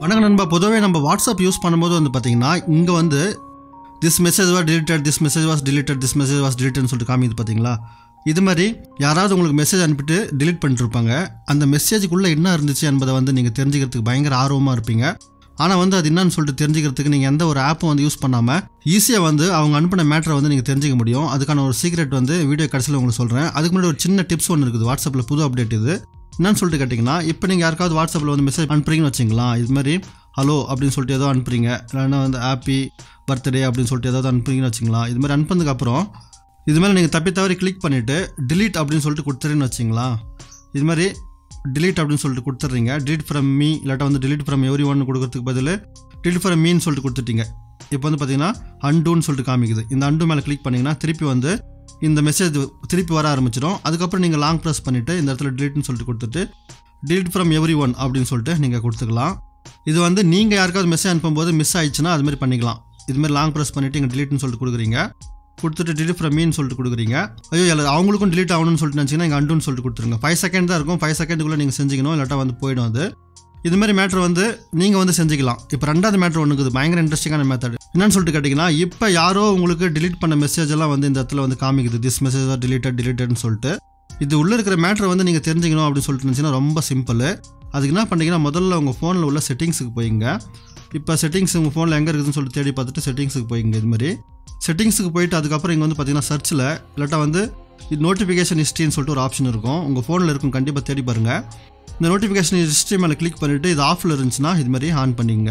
வணக்கம் நண்பா, பொதுவே நம்ம வாட்ஸ்அப் யூஸ் பண்ணும்போது வந்து பார்த்தீங்கன்னா இங்கே வந்து this message was deleted, this message was deleted, this message was டிலீட்டட்னு சொல்லிட்டு காமிக்குது பார்த்தீங்களா. இது மாதிரி யாராவது உங்களுக்கு மெசேஜ் அனுப்பிட்டு டிலீட் பண்ணிட்டுருப்பாங்க. அந்த மெசேஜுக்குள்ளே என்ன இருந்துச்சு என்பதை வந்து நீங்கள் தெரிஞ்சுக்கிறதுக்கு பயங்கர ஆர்வமாக இருப்பீங்க. ஆனால் வந்து அது என்னன்னு சொல்லிட்டு தெரிஞ்சுக்கிறதுக்கு நீங்கள் எந்த ஒரு ஆப்பும் வந்து யூஸ் பண்ணாமல் ஈஸியாக வந்து அவங்க அனுப்பின மேட்டரை வந்து நீங்கள் தெரிஞ்சிக்க முடியும். அதுக்கான ஒரு சீக்ரெட் வந்து வீடியோ கடைசியில் உங்களுக்கு சொல்கிறேன். அதுக்கு முன்னாடி ஒரு சின்ன டிப்ஸ் ஒன்று இருக்குது. வாட்ஸ்அப்பில் புது அப்டேட் இது என்னன்னு சொல்லிட்டு கேட்டிங்கன்னா, இப்போ நீங்கள் யாருக்காவது வாட்ஸ்அப்பில் வந்து மெசேஜ் அனுப்புறீங்கன்னு வச்சுக்கலாம். இது மாதிரி ஹலோ அப்படின்னு சொல்லிட்டு ஏதோ அனுப்புறீங்க, இல்லைன்னா வந்து ஹாப்பி பர்த்டே அப்படின்னு சொல்லிட்டு ஏதாவது அனுப்புறீங்கன்னு வச்சுக்கலாம். இது மாதிரி அனுப்புனதுக்கப்புறம் இது மாதிரி நீங்கள் தப்பி தவறி கிளிக் பண்ணிவிட்டு டிலீட் அப்படின்னு சொல்லிட்டு கொடுத்துறேன்னு வச்சுக்கலாம். இது மாதிரி டிலீட் அப்படின்னு சொல்லிட்டு கொடுத்துட்றீங்க. டிலீட் ஃப்ரம் மீ இல்லாட்டா வந்து டிலீட் ஃப்ரம் எவ்ரி ஒன் கொடுக்கறதுக்கு பதில் டிலீட் ஃப்ரம் மீன்னு சொல்லிட்டு கொடுத்துட்டீங்க. இப்போ வந்து பார்த்தீங்கன்னா அண்டுன்னு சொல்லிட்டு காமிக்குது. இந்த அண்டு மேலே கிளிக் பண்ணிங்கன்னா திருப்பி வந்து இந்த மெசேஜ் திருப்பி வர ஆரம்பிச்சிடும். அதுக்கப்புறம் நீங்கள் லாங் ப்ரெஸ் பண்ணிவிட்டு இந்த இடத்துல டிலீட்னு சொல்லிட்டு கொடுத்துட்டு டிலீட் ஃப்ரம் எவ்ரி ஒன் அப்படின்னு சொல்லிட்டு நீங்கள் கொடுத்துக்கலாம். இது வந்து நீங்கள் யாருக்காவது மெசேஜ் அனுப்பும்போது மிஸ் ஆயிடுச்சுன்னா அதுமாதிரி பண்ணிக்கலாம். இதுமாதிரி லாங் ப்ரெஸ் பண்ணிவிட்டு இங்கே டிலீட்னு சொல்லிட்டு கொடுக்குறீங்க, கொடுத்துட்டு டிலீட் ஃப்ரம் மீன்னு சொல்லிட்டு கொடுக்குறீங்க. ஐயோ இல்லை, அவங்களுக்கும் டிலீட் ஆகணும்னு சொல்லிட்டு நினச்சிங்கன்னா இங்கே அண்டுன்னு சொல்லிட்டு கொடுத்துருங்க. 5 செகண்ட் தான் இருக்கும், 5 செகண்டுக்குள்ளே நீங்கள் செஞ்சுக்கணும், இல்லாட்டா வந்து போயிடும். அது இதுமாதிரி மேட்ரு வந்து நீங்கள் வந்து செஞ்சுக்கலாம். இப்போ ரெண்டாவது மேட்ரு ஒன்றுக்குது, பயங்கர இன்ட்ரெஸ்டிங்கான மெத்தட் என்னன்னு சொல்லிட்டு கேட்டிங்கன்னா, இப்போ யாரோ உங்களுக்கு டிலீட் பண்ண மெசேஜ் எல்லாம் வந்து இந்த இடத்துல வந்து காமிக்குது, திஸ் மெசேஜ் ஆர் டிலீட்டட் டிலீட்டட்னு சொல்லிட்டு. இது உள்ளே இருக்கிற மேட்ரை வந்து நீங்கள் தெரிஞ்சுக்கணும் அப்படின்னு சொல்லிட்டு இருந்துச்சுன்னா ரொம்ப சிம்பிள். அதுக்கு என்ன பண்ணிங்கன்னா, முதல்ல உங்கள் ஃபோனில் உள்ள செட்டிங்ஸுக்கு போயிங்க. இப்போ செட்டிங்ஸ் உங்கள் ஃபோனில் எங்கே இருக்குதுன்னு சொல்லிட்டு தேடி பார்த்துட்டு செட்டிங்ஸுக்கு போயிங்க. இதுமாதிரி செட்டிங்ஸுக்கு போயிட்டு அதுக்கப்புறம் இங்கே வந்து பார்த்தீங்கன்னா சர்ச்சில் இல்லாட்டா வந்து நோட்டிஃபிகேஷன் ஹிஸ்ட்ரின்னு சொல்லிட்டு ஒரு ஆப்ஷன் இருக்கும். உங்கள் ஃபோனில் இருக்கும், கண்டிப்பாக தேடி பாருங்கள். இந்த நோட்டிஃபிகேஷன் ஹிஸ்ட்ரி மேலே கிளிக் பண்ணிவிட்டு இது ஆஃபில் இருந்துச்சுன்னா இது மாதிரி ஆன் பண்ணிங்க.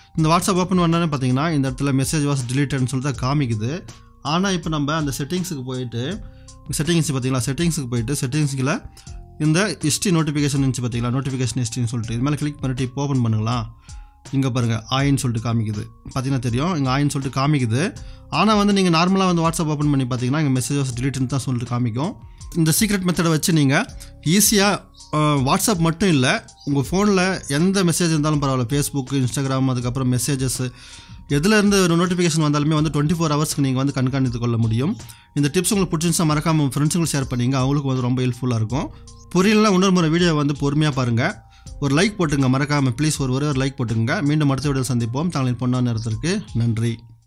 இந்த வாட்ஸ்அப் ஓப்பன் பண்ணோன்னே பார்த்தீங்கன்னா இந்த இடத்துல மெசேஜ் வாஸ் டிலீட்டட்னு சொல்லிட்டு காமிக்குது. ஆனால் இப்போ நம்ம அந்த செட்டிங்ஸுக்கு போயிட்டு செட்டிங்ஸுக்கு போயிட்டு செட்டிங்ஸுக்குள்ள இந்த ஹிஸ்ட்ரி நோட்டிஃபிகேஷன் இருந்துச்சு பார்த்தீங்களா, நோட்டிஃபிகேஷன் ஹிஸ்ட்ரின்னு சொல்லிட்டு இது மேலே கிளிக் பண்ணிட்டு இப்போ ஓப்பன் பண்ணுங்களேன். இங்கே பாருங்கள் ஆயின்னு சொல்லிட்டு காமிக்குது. பார்த்தீங்கன்னா தெரியும், இங்கே ஆயின்னு சொல்லிட்டு காமிக்குது. ஆனால் வந்து நீங்கள் நார்மலாக வந்து வாட்ஸ்அப் ஓப்பன் பண்ணி பார்த்தீங்கன்னா இங்கே மெசேஜ் வாஸ் டிலீட்னு தான் சொல்லிட்டு காமிக்கும். இந்த சீக்ரெட் மெத்தடை வச்சு நீங்கள் ஈஸியாக வாட்ஸ்அப் மட்டும் இல்லை, உங்கள் ஃபோனில் எந்த மெசேஜ் இருந்தாலும் பரவாயில்ல, ஃபேஸ்புக், இன்ஸ்டாகிராம், அதுக்கப்புறம் மெசேஜஸ் எதுலேருந்து ஒரு நோட்டிஃபிகேஷன் வந்தாலுமே வந்து 24 ஹவர்ஸ்க்கு நீங்கள் வந்து கண்காணித்து கொள்ள முடியும். இந்த டிப்ஸ் உங்களுக்கு பிடிச்சிருந்துச்சா மறக்காமல் ஃப்ரெண்ட்ஸுங்களுக்கு ஷேர் பண்ணிங்க, அவங்களுக்கு வந்து ரொம்ப ஹெல்ப்ஃபுல்லாக இருக்கும். புரியலன்னா இன்னொரு வீடியோ வந்து பொறுமையாக பாருங்கள். ஒரு லைக் போட்டுங்க மறக்காமல், ப்ளீஸ் ஒரு லைக் போட்டுங்க. மீண்டும் அடுத்த வீடியோ சந்திப்போம். தங்களின் பொண்ணான நேரத்திற்கு நன்றி.